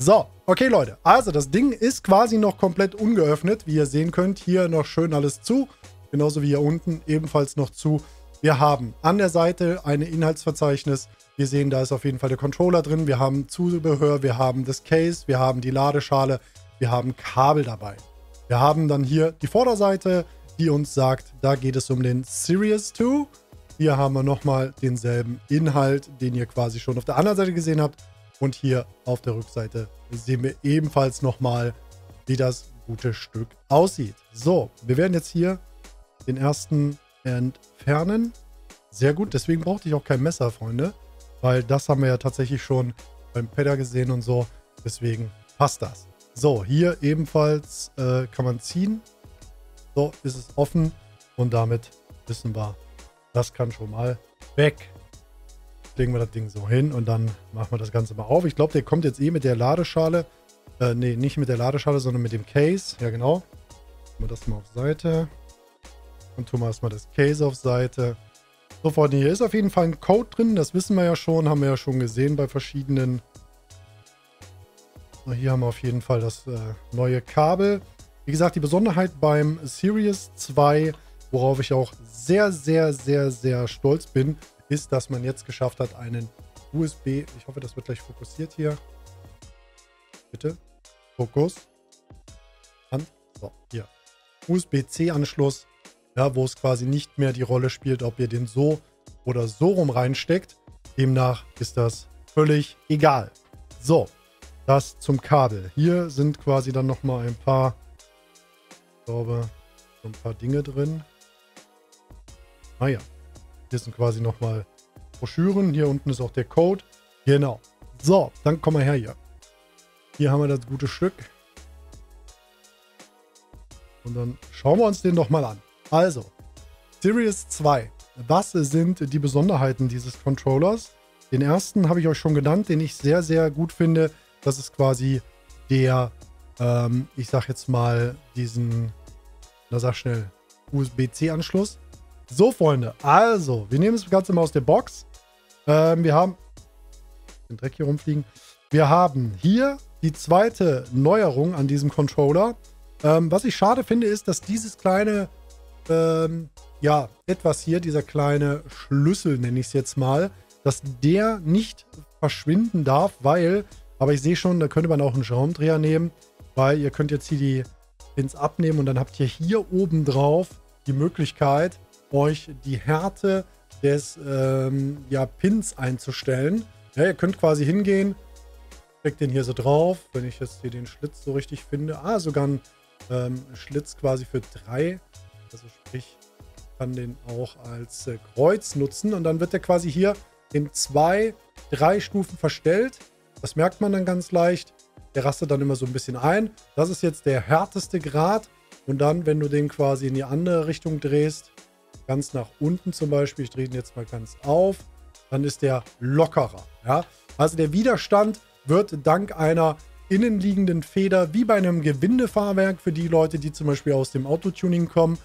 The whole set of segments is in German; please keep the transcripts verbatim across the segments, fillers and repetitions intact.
So, okay Leute, also das Ding ist quasi noch komplett ungeöffnet, wie ihr sehen könnt, hier noch schön alles zu, genauso wie hier unten ebenfalls noch zu. Wir haben an der Seite ein Inhaltsverzeichnis, wir sehen, da ist auf jeden Fall der Controller drin, wir haben Zubehör, wir haben das Case, wir haben die Ladeschale, wir haben Kabel dabei. Wir haben dann hier die Vorderseite, die uns sagt, da geht es um den Series zwei. Hier haben wir nochmal denselben Inhalt, den ihr quasi schon auf der anderen Seite gesehen habt. Und hier auf der Rückseite sehen wir ebenfalls nochmal, wie das gute Stück aussieht. So, wir werden jetzt hier den ersten entfernen. Sehr gut, deswegen brauchte ich auch kein Messer, Freunde. Weil das haben wir ja tatsächlich schon beim Pedder gesehen und so. Deswegen passt das. So, hier ebenfalls äh, kann man ziehen. So, ist es offen. Und damit wissen wir, das kann schon mal weg. Legen wir das Ding so hin und dann machen wir das Ganze mal auf. Ich glaube, der kommt jetzt eh mit der Ladeschale. Äh, nee, nicht mit der Ladeschale, sondern mit dem Case. Ja, genau. Machen wir das mal auf Seite. Und tun wir erstmal das Case auf Seite. So, Freunde, hier ist auf jeden Fall ein Code drin. Das wissen wir ja schon, haben wir ja schon gesehen bei verschiedenen. So, hier haben wir auf jeden Fall das äh, neue Kabel. Wie gesagt, die Besonderheit beim Series zwei, worauf ich auch sehr, sehr, sehr, sehr stolz bin, ist, dass man jetzt geschafft hat, einen U S B, ich hoffe, das wird gleich fokussiert hier, bitte, Fokus, an, so, hier, U S B C-Anschluss, ja, wo es quasi nicht mehr die Rolle spielt, ob ihr den so oder so rum reinsteckt, demnach ist das völlig egal. So, das zum Kabel, hier sind quasi dann nochmal ein paar, ich glaube, so ein paar Dinge drin, naja, ah, hier sind quasi nochmal Broschüren. Hier unten ist auch der Code. Genau. So, dann kommen wir her hier. Hier haben wir das gute Stück. Und dann schauen wir uns den doch mal an. Also, Series zwei. Was sind die Besonderheiten dieses Controllers? Den ersten habe ich euch schon genannt, den ich sehr, sehr gut finde. Das ist quasi der, ähm, ich sag jetzt mal, diesen, na sag schnell, U S B C-Anschluss. So, Freunde, also, wir nehmen das Ganze mal aus der Box. Ähm, wir haben den Dreck hier rumfliegen. Wir haben hier die zweite Neuerung an diesem Controller. Ähm, was ich schade finde, ist, dass dieses kleine, ähm, ja, etwas hier, dieser kleine Schlüssel, nenne ich es jetzt mal, dass der nicht verschwinden darf, weil, aber ich sehe schon, da könnte man auch einen Schraubendreher nehmen, weil ihr könnt jetzt hier die Pins abnehmen und dann habt ihr hier oben drauf die Möglichkeit, euch die Härte des ähm, ja, Pins einzustellen. Ja, ihr könnt quasi hingehen, steckt den hier so drauf, wenn ich jetzt hier den Schlitz so richtig finde. Ah, sogar ein ähm, Schlitz quasi für drei. Also sprich, ich kann den auch als äh, Kreuz nutzen und dann wird der quasi hier in zwei, drei Stufen verstellt. Das merkt man dann ganz leicht. Der rastet dann immer so ein bisschen ein. Das ist jetzt der härteste Grad und dann, wenn du den quasi in die andere Richtung drehst, ganz nach unten zum Beispiel, ich drehe den jetzt mal ganz auf, dann ist der lockerer. Ja? Also der Widerstand wird dank einer innenliegenden Feder, wie bei einem Gewindefahrwerk, für die Leute, die zum Beispiel aus dem Autotuning kommen,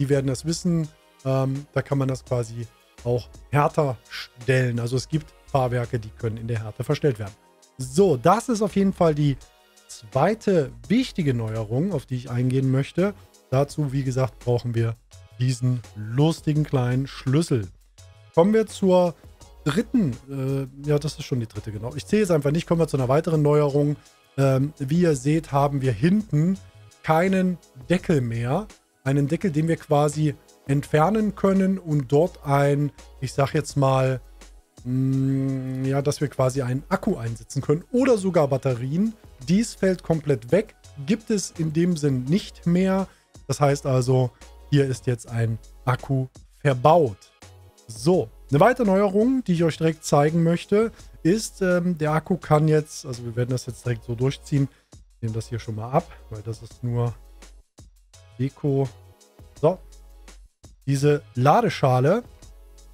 die werden das wissen, ähm, da kann man das quasi auch härter stellen. Also es gibt Fahrwerke, die können in der Härte verstellt werden. So, das ist auf jeden Fall die zweite wichtige Neuerung, auf die ich eingehen möchte. Dazu, wie gesagt, brauchen wir diesen lustigen kleinen Schlüssel. Kommen wir zur dritten, äh, ja, das ist schon die dritte, genau. Ich zähle es einfach nicht, kommen wir zu einer weiteren Neuerung. Ähm, wie ihr seht, haben wir hinten keinen Deckel mehr. Einen Deckel, den wir quasi entfernen können und dort ein, ich sag jetzt mal, mh, ja, dass wir quasi einen Akku einsetzen können oder sogar Batterien. Dies fällt komplett weg, gibt es in dem Sinn nicht mehr. Das heißt also, hier ist jetzt ein Akku verbaut. So, eine weitere Neuerung, die ich euch direkt zeigen möchte, ist, ähm, der Akku kann jetzt, also wir werden das jetzt direkt so durchziehen, ich nehme das hier schon mal ab, weil das ist nur Deko. So, diese Ladeschale,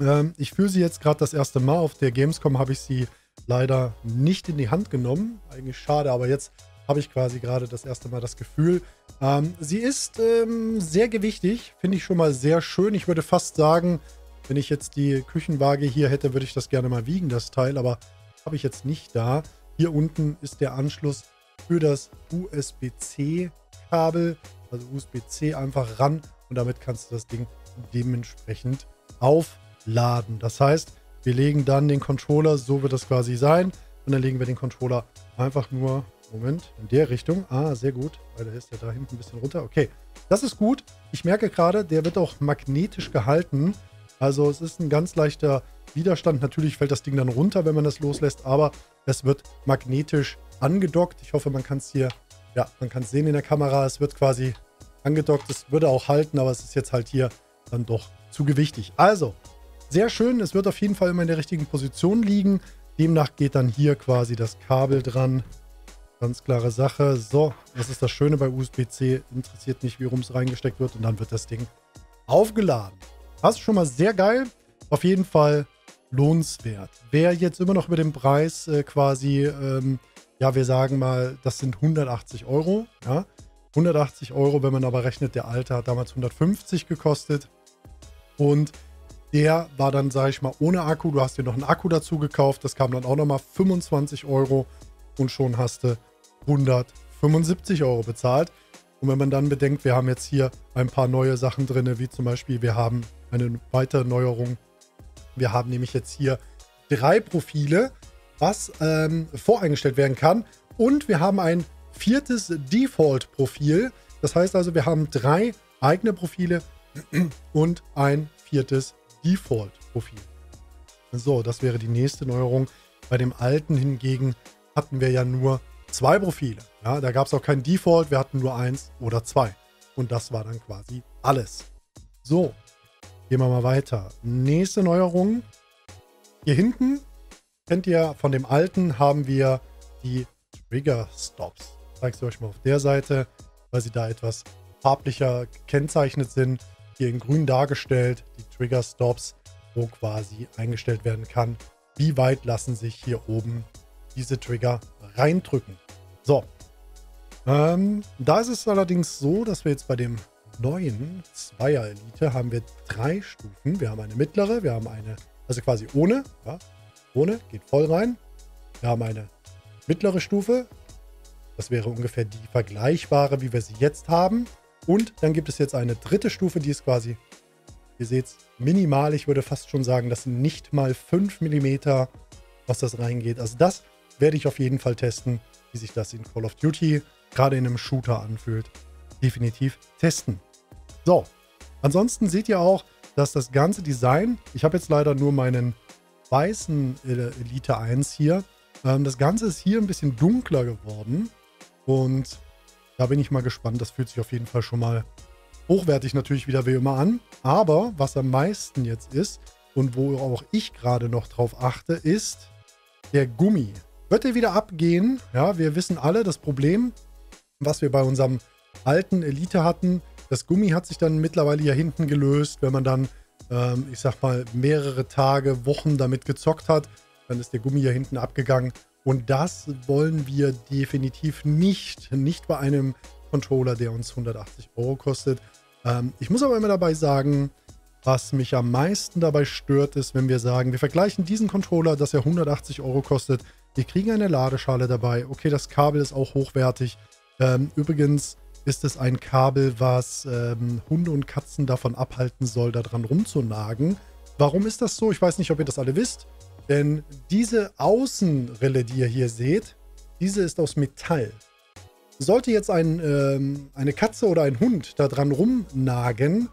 ähm, ich führe sie jetzt gerade das erste Mal, auf der Gamescom habe ich sie leider nicht in die Hand genommen, eigentlich schade, aber jetzt habe ich quasi gerade das erste Mal das Gefühl. Ähm, sie ist ähm, sehr gewichtig, finde ich schon mal sehr schön. Ich würde fast sagen, wenn ich jetzt die Küchenwaage hier hätte, würde ich das gerne mal wiegen, das Teil, aber habe ich jetzt nicht da. Hier unten ist der Anschluss für das U S B C-Kabel, also U S B C einfach ran und damit kannst du das Ding dementsprechend aufladen. Das heißt, wir legen dann den Controller, so wird das quasi sein, und dann legen wir den Controller einfach nur, Moment, in der Richtung. Ah, sehr gut, weil der ist ja da hinten ein bisschen runter. Okay, das ist gut. Ich merke gerade, der wird auch magnetisch gehalten. Also es ist ein ganz leichter Widerstand. Natürlich fällt das Ding dann runter, wenn man das loslässt, aber es wird magnetisch angedockt. Ich hoffe, man kann es hier, ja, man kann es sehen in der Kamera. Es wird quasi angedockt. Es würde auch halten, aber es ist jetzt halt hier dann doch zu gewichtig. Also, sehr schön. Es wird auf jeden Fall immer in der richtigen Position liegen. Demnach geht dann hier quasi das Kabel dran. Ganz klare Sache. So, das ist das Schöne bei U S B C. Interessiert nicht, wie rum es reingesteckt wird. Und dann wird das Ding aufgeladen. Das ist schon mal sehr geil. Auf jeden Fall lohnenswert. Wer jetzt immer noch über den Preis äh, quasi, ähm, ja, wir sagen mal, das sind hundertachtzig Euro. Ja? hundertachtzig Euro, wenn man aber rechnet, der alte hat damals hundertfünfzig gekostet. Und der war dann, sage ich mal, ohne Akku. Du hast dir noch einen Akku dazu gekauft. Das kam dann auch nochmal fünfundzwanzig Euro. Und schon hast du hundertfünfundsiebzig Euro bezahlt. Und wenn man dann bedenkt, wir haben jetzt hier ein paar neue Sachen drin, wie zum Beispiel, wir haben eine weitere Neuerung. Wir haben nämlich jetzt hier drei Profile, was ähm, voreingestellt werden kann. Und wir haben ein viertes Default-Profil. Das heißt also, wir haben drei eigene Profile und ein viertes Default-Profil. So, das wäre die nächste Neuerung. Bei dem alten hingegen hatten wir ja nur zwei Profile. Ja, da gab es auch kein Default, wir hatten nur eins oder zwei. Und das war dann quasi alles. So, gehen wir mal weiter. Nächste Neuerung. Hier hinten, kennt ihr von dem alten, haben wir die Trigger Stops. Ich zeige sie euch mal auf der Seite, weil sie da etwas farblicher gekennzeichnet sind. Hier in grün dargestellt, die Trigger Stops, wo quasi eingestellt werden kann, wie weit lassen sich hier oben diese Trigger reindrücken. So. Ähm, da ist es allerdings so, dass wir jetzt bei dem neuen Zweier Elite haben wir drei Stufen. Wir haben eine mittlere, wir haben eine, also quasi ohne, ja, ohne, geht voll rein. Wir haben eine mittlere Stufe. Das wäre ungefähr die vergleichbare, wie wir sie jetzt haben. Und dann gibt es jetzt eine dritte Stufe, die ist quasi, ihr seht es, minimal. Ich würde fast schon sagen, das sind nicht mal fünf Millimeter, was das reingeht. Also das werde ich auf jeden Fall testen, wie sich das in Call of Duty, gerade in einem Shooter, anfühlt. Definitiv testen. So, ansonsten seht ihr auch, dass das ganze Design, ich habe jetzt leider nur meinen weißen Elite eins hier, ähm, das Ganze ist hier ein bisschen dunkler geworden und da bin ich mal gespannt. Das fühlt sich auf jeden Fall schon mal hochwertig natürlich wieder wie immer an, aber was am meisten jetzt ist und wo auch ich gerade noch drauf achte, ist der Gummi. Wird er wieder abgehen? Ja, wir wissen alle das Problem, was wir bei unserem alten Elite hatten. Das Gummi hat sich dann mittlerweile hier hinten gelöst. Wenn man dann, ähm, ich sag mal, mehrere Tage, Wochen damit gezockt hat, dann ist der Gummi hier hinten abgegangen. Und das wollen wir definitiv nicht. Nicht bei einem Controller, der uns hundertachtzig Euro kostet. Ähm, ich muss aber immer dabei sagen, was mich am meisten dabei stört, ist, wenn wir sagen, wir vergleichen diesen Controller, dass er hundertachtzig Euro kostet. Wir kriegen eine Ladeschale dabei. Okay, das Kabel ist auch hochwertig. Ähm, übrigens ist es ein Kabel, was ähm, Hunde und Katzen davon abhalten soll, daran rumzunagen. Warum ist das so? Ich weiß nicht, ob ihr das alle wisst. Denn diese Außenrille, die ihr hier seht, diese ist aus Metall. Sollte jetzt ein, ähm, eine Katze oder ein Hund daran rumnagen,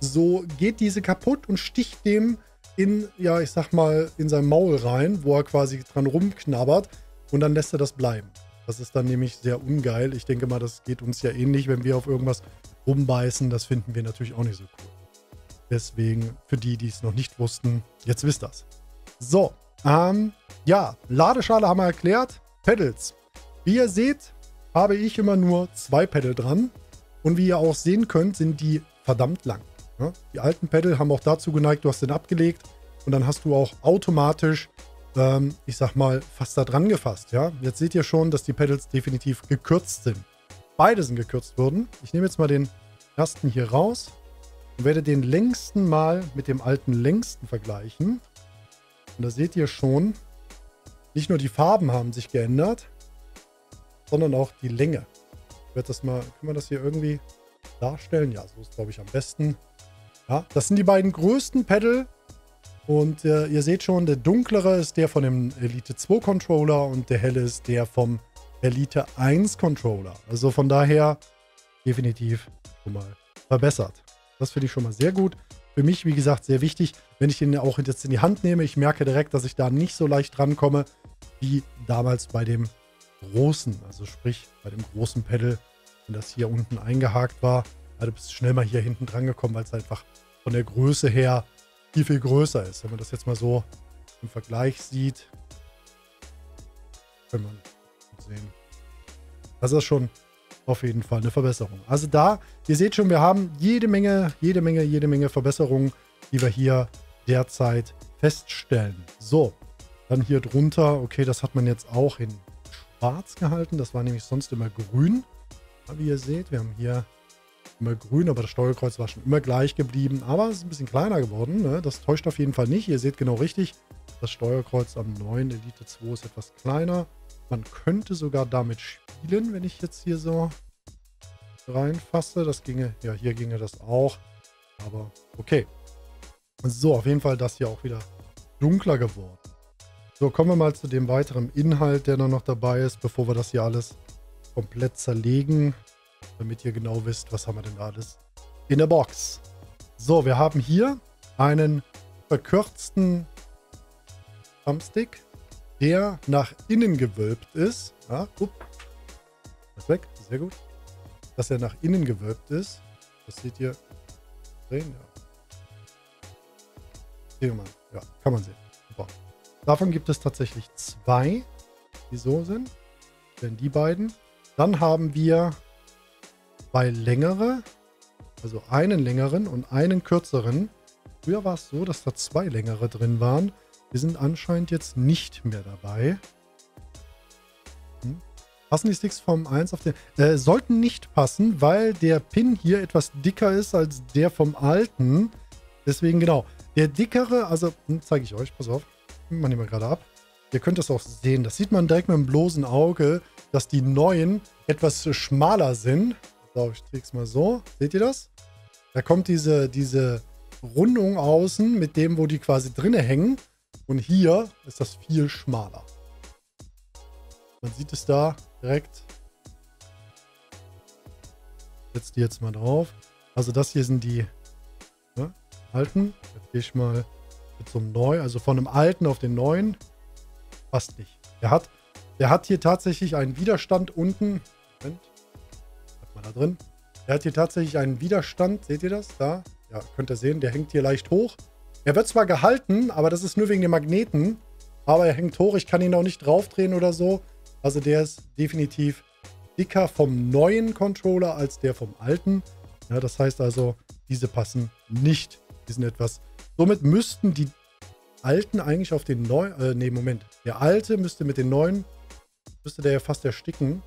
so geht diese kaputt und sticht dem in, ja, ich sag mal, in sein Maul rein, wo er quasi dran rumknabbert und dann lässt er das bleiben. Das ist dann nämlich sehr ungeil. Ich denke mal, das geht uns ja ähnlich, wenn wir auf irgendwas rumbeißen. Das finden wir natürlich auch nicht so cool. Deswegen, für die, die es noch nicht wussten, jetzt wisst das. So, ähm, ja, Ladeschale haben wir erklärt. Pedals. Wie ihr seht, habe ich immer nur zwei Pedal dran. Und wie ihr auch sehen könnt, sind die verdammt lang. Ja, die alten Pedal haben auch dazu geneigt, du hast den abgelegt und dann hast du auch automatisch, ähm, ich sag mal, fast da dran gefasst. Ja? Jetzt seht ihr schon, dass die Pedals definitiv gekürzt sind. Beide sind gekürzt worden. Ich nehme jetzt mal den ersten hier raus und werde den längsten mal mit dem alten längsten vergleichen. Und da seht ihr schon, Nicht nur die Farben haben sich geändert, sondern auch die Länge. Ich werde das mal, können wir das hier irgendwie darstellen? Ja, so ist glaube ich am besten. Ja, das sind die beiden größten Pedal. Und äh, ihr seht schon, der dunklere ist der von dem Elite zwei Controller und der helle ist der vom Elite eins Controller. Also von daher definitiv schon mal verbessert. Das finde ich schon mal sehr gut. Für mich, wie gesagt, sehr wichtig, wenn ich den auch jetzt in die Hand nehme. Ich merke direkt, dass ich da nicht so leicht drankomme wie damals bei dem großen. Also sprich, bei dem großen Pedal, wenn das hier unten eingehakt war. Ja, du bist schnell mal hier hinten dran gekommen, weil es einfach von der Größe her viel, viel größer ist. Wenn man das jetzt mal so im Vergleich sieht, kann man sehen. Das ist schon auf jeden Fall eine Verbesserung. Also da, ihr seht schon, wir haben jede Menge, jede Menge, jede Menge Verbesserungen, die wir hier derzeit feststellen. So, dann hier drunter, okay, das hat man jetzt auch in schwarz gehalten. Das war nämlich sonst immer grün. Aber wie ihr seht, wir haben hier immer grün, aber das Steuerkreuz war schon immer gleich geblieben. Aber es ist ein bisschen kleiner geworden, ne? Das täuscht auf jeden Fall nicht. Ihr seht genau richtig, das Steuerkreuz am neuen Elite zwei ist etwas kleiner. Man könnte sogar damit spielen, wenn ich jetzt hier so reinfasse. Das ginge, ja, hier ginge das auch. Aber okay. So, auf jeden Fall das hier auch wieder dunkler geworden. So, kommen wir mal zu dem weiteren Inhalt, der da noch dabei ist, bevor wir das hier alles komplett zerlegen, damit ihr genau wisst, was haben wir denn da alles in der Box. So, wir haben hier einen verkürzten Thumbstick, der nach innen gewölbt ist. Ja, upp, ist weg, sehr gut. Dass er nach innen gewölbt ist. Das seht ihr. Sehen, ja. Ja, kann man sehen. Super. Davon gibt es tatsächlich zwei, die so sind. Das wären die beiden. Dann haben wir zwei längere, also einen längeren und einen kürzeren. Früher war es so, dass da zwei längere drin waren. Wir sind anscheinend jetzt nicht mehr dabei. Hm. Passen die Sticks vom eins auf den... Äh, sollten nicht passen, weil der Pin hier etwas dicker ist als der vom alten. Deswegen genau. Der dickere, also hm, zeige ich euch, pass auf. Man nimmt mal gerade ab. Ihr könnt das auch sehen. Das sieht man direkt mit dem bloßen Auge, dass die neuen etwas schmaler sind. So, ich drehe es mal so. Seht ihr das? Da kommt diese, diese Rundung außen mit dem, wo die quasi drinne hängen. Und hier ist das viel schmaler. Man sieht es da direkt. Setzt die jetzt mal drauf. Also das hier sind die ne, alten. Jetzt gehe ich mal zum neuen. Also von dem alten auf den neuen. Passt nicht. Der hat, der hat hier tatsächlich einen Widerstand unten. Moment. Hat man da drin. Der hat hier tatsächlich einen Widerstand. Seht ihr das? Da. Ja, könnt ihr sehen. Der hängt hier leicht hoch. Er wird zwar gehalten, aber das ist nur wegen den Magneten. Aber er hängt hoch, ich kann ihn auch nicht draufdrehen oder so. Also der ist definitiv dicker vom neuen Controller als der vom alten. Ja, das heißt also, diese passen nicht. Die sind etwas... Somit müssten die alten eigentlich auf den neuen... Äh, nee, Moment. Der alte müsste mit den neuen... Müsste der ja fast ersticken.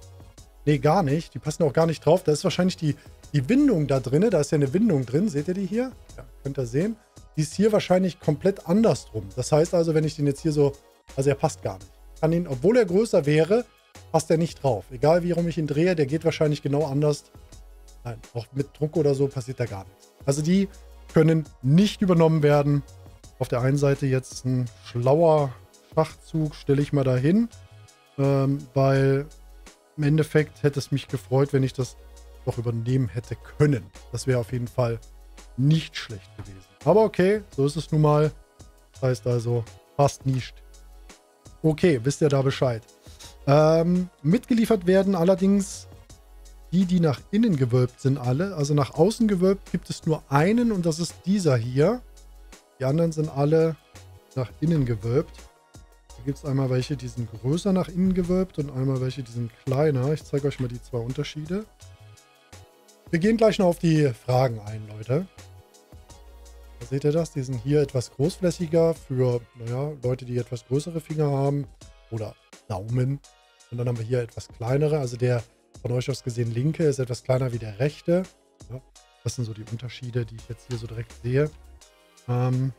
Nee, gar nicht. Die passen auch gar nicht drauf. Da ist wahrscheinlich die, die Windung da drin. Da ist ja eine Windung drin. Seht ihr die hier? Ja, könnt ihr sehen. Die ist hier wahrscheinlich komplett andersrum. Das heißt also, wenn ich den jetzt hier so... Also er passt gar nicht. Kann ihn, obwohl er größer wäre, passt er nicht drauf. Egal wie rum ich ihn drehe, der geht wahrscheinlich genau anders. Nein, auch mit Druck oder so passiert da gar nichts. Also die können nicht übernommen werden. Auf der einen Seite jetzt ein schlauer Schachzug, stelle ich mal dahin. Ähm, weil im Endeffekt hätte es mich gefreut, wenn ich das noch übernehmen hätte können. Das wäre auf jeden Fall nicht schlecht gewesen. Aber okay, so ist es nun mal. Das heißt also, passt nicht. Okay, wisst ihr da Bescheid. Ähm, mitgeliefert werden allerdings die, die nach innen gewölbt sind alle. Also nach außen gewölbt gibt es nur einen und das ist dieser hier. Die anderen sind alle nach innen gewölbt. Da gibt es einmal welche, die sind größer nach innen gewölbt und einmal welche, die sind kleiner. Ich zeige euch mal die zwei Unterschiede. Wir gehen gleich noch auf die Fragen ein, Leute. Da seht ihr das? Die sind hier etwas großflächiger für, naja, Leute, die etwas größere Finger haben oder Daumen. Und dann haben wir hier etwas kleinere. Also der von euch aus gesehen linke ist etwas kleiner wie der rechte. Ja, das sind so die Unterschiede, die ich jetzt hier so direkt sehe. Ähm,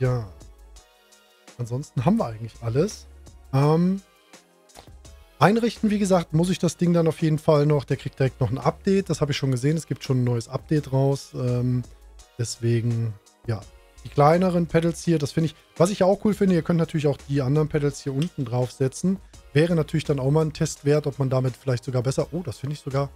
ja, ansonsten haben wir eigentlich alles. Ähm, einrichten, wie gesagt, muss ich das Ding dann auf jeden Fall noch. Der kriegt direkt noch ein Update. Das habe ich schon gesehen. Es gibt schon ein neues Update raus. Ähm, deswegen, ja, die kleineren Pedals hier, das finde ich, was ich auch cool finde, ihr könnt natürlich auch die anderen Pedals hier unten draufsetzen. Wäre natürlich dann auch mal ein Test wert, ob man damit vielleicht sogar besser... Oh, das finde ich sogar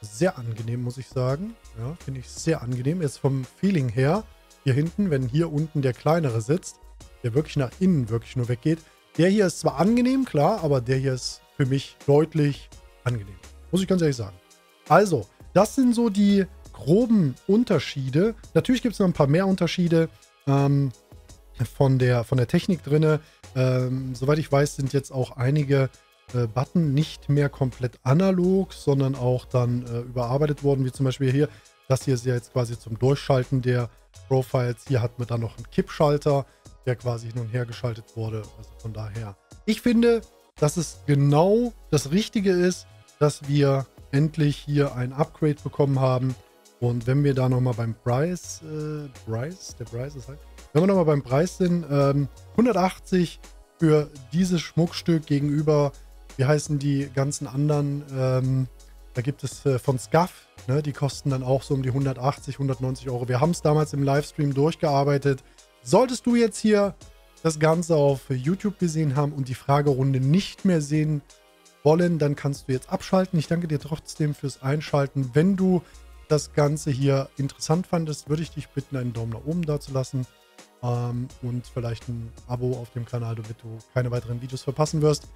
sehr angenehm, muss ich sagen. Ja, finde ich sehr angenehm. Jetzt vom Feeling her, hier hinten, wenn hier unten der kleinere sitzt, der wirklich nach innen wirklich nur weggeht. Der hier ist zwar angenehm, klar, aber der hier ist für mich deutlich angenehm. Muss ich ganz ehrlich sagen. Also, das sind so die groben Unterschiede. Natürlich gibt es noch ein paar mehr Unterschiede ähm, von der, von der Technik drin. Ähm, soweit ich weiß, sind jetzt auch einige äh, Button nicht mehr komplett analog, sondern auch dann äh, überarbeitet worden, wie zum Beispiel hier. Das hier ist ja jetzt quasi zum Durchschalten der Profiles. Hier hat man dann noch einen Kippschalter, der quasi hin und her geschaltet wurde. Also von daher, ich finde, dass es genau das Richtige ist, dass wir endlich hier ein Upgrade bekommen haben. Und wenn wir da nochmal beim Preis, äh, Preis, der Preis ist halt, wenn wir nochmal beim Preis sind, ähm, hundertachtzig für dieses Schmuckstück gegenüber, wie heißen die ganzen anderen, ähm, da gibt es äh, von Scuff, ne, die kosten dann auch so um die hundertachtzig, hundertneunzig Euro. Wir haben es damals im Livestream durchgearbeitet. Solltest du jetzt hier das Ganze auf YouTube gesehen haben und die Fragerunde nicht mehr sehen wollen, dann kannst du jetzt abschalten. Ich danke dir trotzdem fürs Einschalten. Wenn du das Ganze hier interessant fandest, würde ich dich bitten, einen Daumen nach oben da zu lassen ähm, und vielleicht ein Abo auf dem Kanal, damit du keine weiteren Videos verpassen wirst.